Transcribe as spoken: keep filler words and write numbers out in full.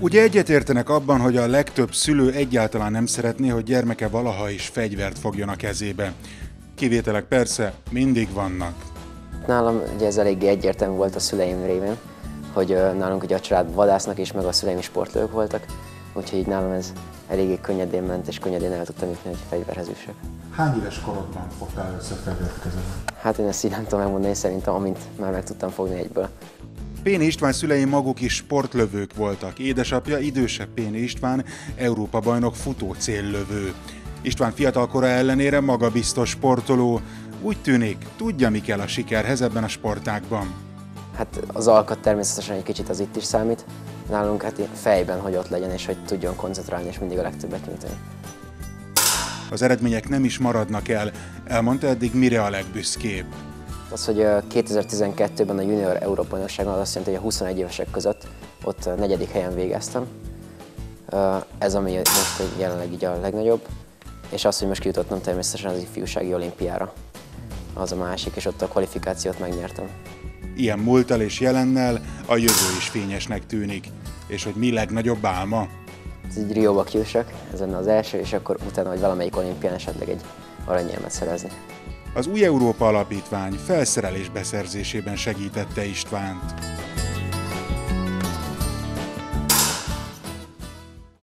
Ugye egyetértenek abban, hogy a legtöbb szülő egyáltalán nem szeretné, hogy gyermeke valaha is fegyvert fogjon a kezébe. Kivételek persze mindig vannak. Nálam ugye ez eléggé egyértelmű volt a szüleim révén, hogy nálunk ugye a család vadásznak is, meg a szüleim is sportlók voltak, úgyhogy így nálam ez eléggé könnyedén ment, és könnyedén el tudtam jutni, hogy fegyverhez üssek. Hány éves korodban fogtál össze fegyvert kezedbe? Hát én ezt így nem tudom elmondani, szerintem amint már meg tudtam fogni egyből. Péni István szülei maguk is sportlövők voltak. Édesapja, idősebb Péni István, Európa-bajnok futócéllövő. István fiatalkora ellenére magabiztos sportoló. Úgy tűnik, tudja, mi kell a sikerhez ebben a sportágban. Hát az alkat természetesen egy kicsit az itt is számít. Nálunk hát fejben, hogy ott legyen és hogy tudjon koncentrálni és mindig a legtöbbet nyújtani. Az eredmények nem is maradnak el. Elmondta eddig, mire a legbüszkébb. Az, hogy kétezer-tizenkettőben a junior Európa-bajnokságon, az azt jelenti, hogy a huszonegy évesek között ott negyedik helyen végeztem. Ez, ami most jelenleg így a legnagyobb. És az, hogy most kijutottam természetesen az ifjúsági olimpiára. Az a másik, és ott a kvalifikációt megnyertem. Ilyen múlttal és jelennel a jövő is fényesnek tűnik. És hogy mi legnagyobb álma? Ez így Rióba kijussak, ez lenne az első, és akkor utána, hogy valamelyik olimpián esetleg egy aranyérmet szerezni. Az Új Európa Alapítvány felszerelés beszerzésében segítette Istvánt.